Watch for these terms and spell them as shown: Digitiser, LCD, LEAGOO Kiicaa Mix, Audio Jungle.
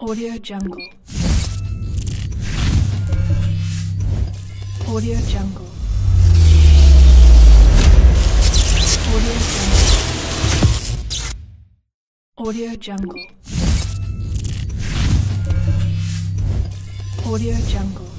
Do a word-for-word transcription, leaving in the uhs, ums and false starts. Audio Jungle. Audio Jungle. Audio Jungle. Audio Jungle. Audio Jungle.